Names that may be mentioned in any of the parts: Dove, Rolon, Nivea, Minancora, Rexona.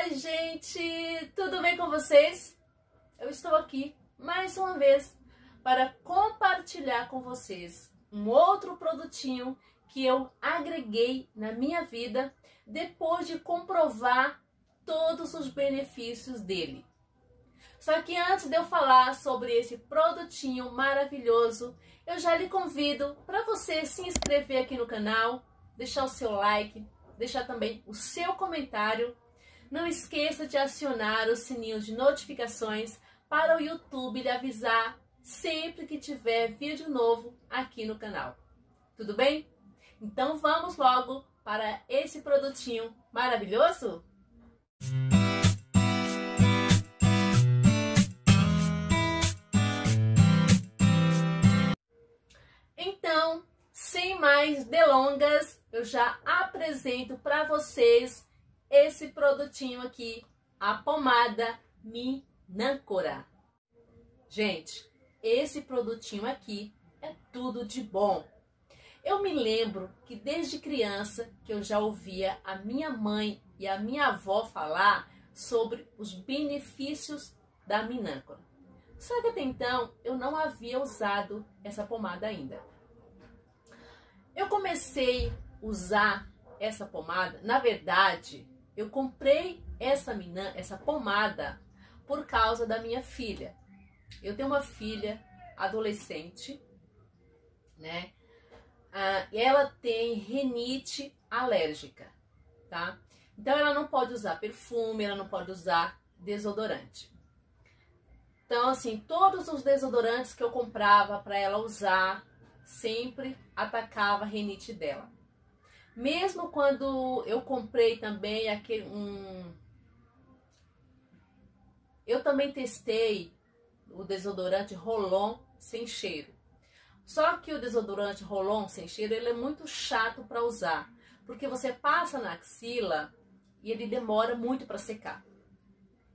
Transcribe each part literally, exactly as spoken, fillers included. Oi gente, tudo bem com vocês? Eu estou aqui mais uma vez para compartilhar com vocês um outro produtinho que eu agreguei na minha vida depois de comprovar todos os benefícios dele. Só que antes de eu falar sobre esse produtinho maravilhoso, eu já lhe convido para você se inscrever aqui no canal, deixar o seu like, deixar também o seu comentário. Não esqueça de acionar o sininho de notificações para o YouTube lhe avisar sempre que tiver vídeo novo aqui no canal. Tudo bem? Então vamos logo para esse produtinho maravilhoso? Então, sem mais delongas, eu já apresento para vocês esse produtinho aqui, a pomada Minancora. Gente, esse produtinho aqui é tudo de bom. Eu me lembro que desde criança que eu já ouvia a minha mãe e a minha avó falar sobre os benefícios da Minancora. Só que até então eu não havia usado essa pomada ainda. Eu comecei a usar essa pomada, na verdade... Eu comprei essa, minan, essa pomada por causa da minha filha. Eu tenho uma filha adolescente, né? Ah, ela tem rinite alérgica, tá? Então, ela não pode usar perfume, ela não pode usar desodorante. Então, assim, todos os desodorantes que eu comprava para ela usar, sempre atacava a rinite dela. Mesmo quando eu comprei também aquele um... Eu também testei o desodorante Rolon sem cheiro. Só que o desodorante Rolon sem cheiro, ele é muito chato para usar. Porque você passa na axila e ele demora muito para secar.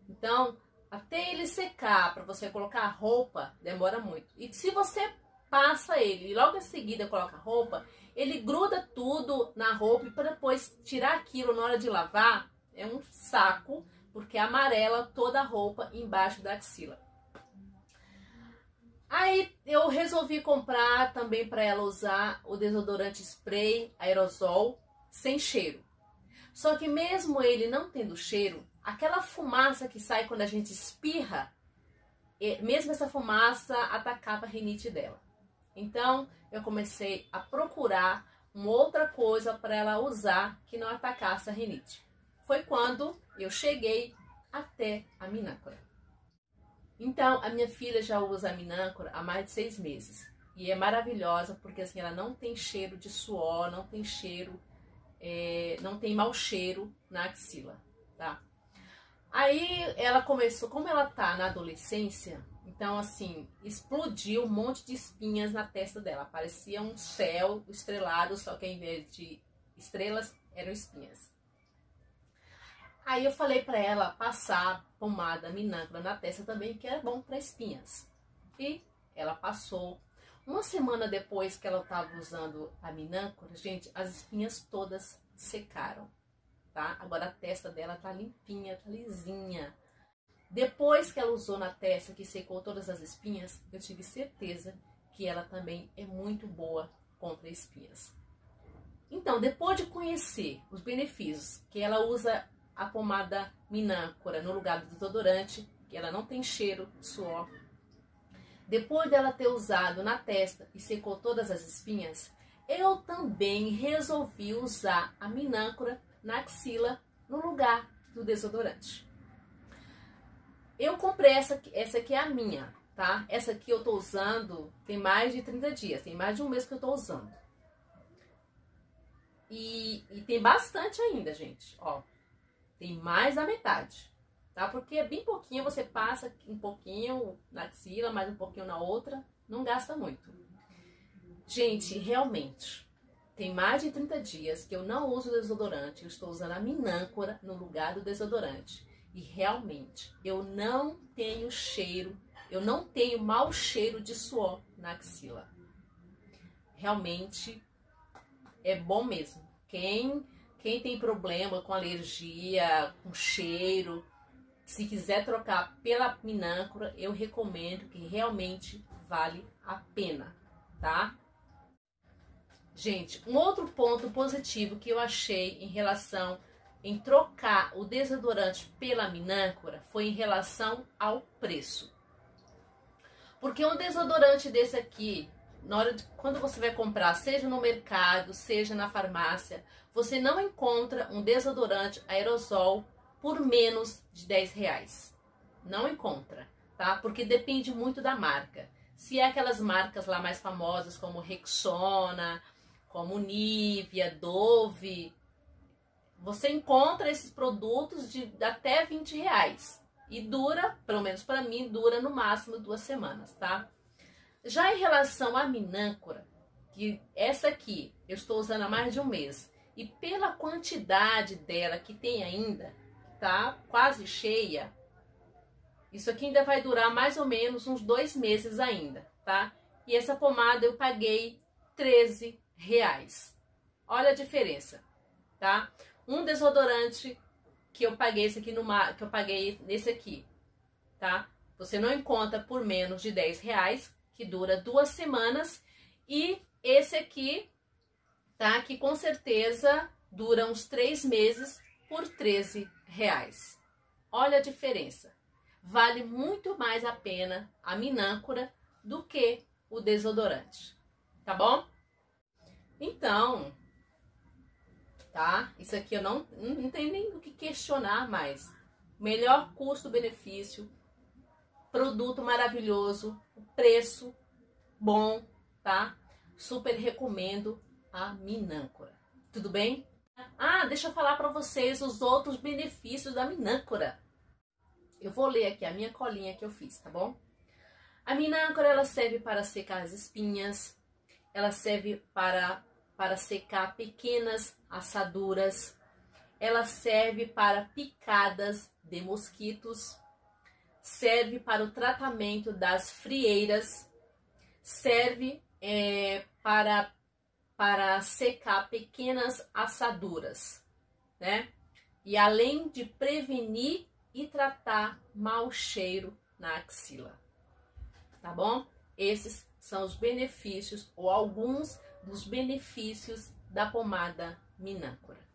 Então, até ele secar, para você colocar a roupa, demora muito. E se você passa ele e logo em seguida coloca a roupa... Ele gruda tudo na roupa e para depois tirar aquilo na hora de lavar é um saco, porque amarela toda a roupa embaixo da axila. Aí eu resolvi comprar também para ela usar o desodorante spray aerosol sem cheiro. Só que mesmo ele não tendo cheiro, aquela fumaça que sai quando a gente espirra, mesmo essa fumaça atacava a rinite dela. Então, eu comecei a procurar uma outra coisa para ela usar que não atacasse a rinite. Foi quando eu cheguei até a Minancora. Então, a minha filha já usa a Minancora há mais de seis meses. E é maravilhosa porque assim, ela não tem cheiro de suor, não tem cheiro, é, não tem mau cheiro na axila, tá? Aí, ela começou, como ela tá na adolescência... Então, assim, explodiu um monte de espinhas na testa dela. Parecia um céu estrelado, só que ao invés de estrelas, eram espinhas. Aí eu falei pra ela passar pomada Minancora na testa também, que era bom pra espinhas. E ela passou. Uma semana depois que ela tava usando a Minancora, gente, as espinhas todas secaram, tá? Agora a testa dela tá limpinha, tá lisinha. Depois que ela usou na testa, que secou todas as espinhas, eu tive certeza que ela também é muito boa contra espinhas. Então, depois de conhecer os benefícios, que ela usa a pomada Minancora no lugar do desodorante, que ela não tem cheiro, suor. Depois dela ter usado na testa e secou todas as espinhas, eu também resolvi usar a Minancora na axila no lugar do desodorante. Eu comprei essa, essa aqui é a minha, tá? Essa aqui eu tô usando tem mais de trinta dias, tem mais de um mês que eu tô usando. E, e tem bastante ainda, gente, ó. Tem mais da metade, tá? Porque é bem pouquinho, você passa um pouquinho na axila, mais um pouquinho na outra, não gasta muito. Gente, realmente, tem mais de trinta dias que eu não uso desodorante, eu estou usando a Minancora no lugar do desodorante. E realmente, eu não tenho cheiro, eu não tenho mau cheiro de suor na axila. Realmente, é bom mesmo. Quem, Quem tem problema com alergia, com cheiro, se quiser trocar pela Minancora, eu recomendo, que realmente vale a pena, tá? Gente, um outro ponto positivo que eu achei em relação em trocar o desodorante pela Minancora foi em relação ao preço. Porque um desodorante desse aqui, na hora de, quando você vai comprar, seja no mercado, seja na farmácia, você não encontra um desodorante aerosol por menos de dez reais. Não encontra, tá? Porque depende muito da marca. Se é aquelas marcas lá mais famosas como Rexona, como Nivea, Dove, você encontra esses produtos de até vinte reais. E dura, pelo menos para mim, dura no máximo duas semanas, tá? Já em relação à Minancora, que essa aqui eu estou usando há mais de um mês. E pela quantidade dela que tem ainda, tá quase cheia, isso aqui ainda vai durar mais ou menos uns dois meses ainda, tá? E essa pomada eu paguei treze reais. Olha a diferença, tá? Um desodorante que eu paguei esse aqui no mar, que eu paguei nesse aqui, tá? Você não encontra por menos de dez reais, que dura duas semanas, e esse aqui, tá? Que com certeza dura uns três meses por treze reais. Olha a diferença. Vale muito mais a pena a Minancora do que o desodorante, tá bom? Então, tá? Isso aqui eu não, não tenho nem o que questionar mais. Melhor custo-benefício, produto maravilhoso, preço bom, tá? Super recomendo a Minancora, tudo bem? Ah, deixa eu falar para vocês os outros benefícios da Minancora. Eu vou ler aqui a minha colinha que eu fiz, tá bom? A Minancora, ela serve para secar as espinhas, ela serve para, para secar pequenas assaduras, ela serve para picadas de mosquitos, serve para o tratamento das frieiras, serve é, para, para secar pequenas assaduras, né? E além de prevenir e tratar mau cheiro na axila, tá bom? Esses são os benefícios, ou alguns dos benefícios da pomada Minancora.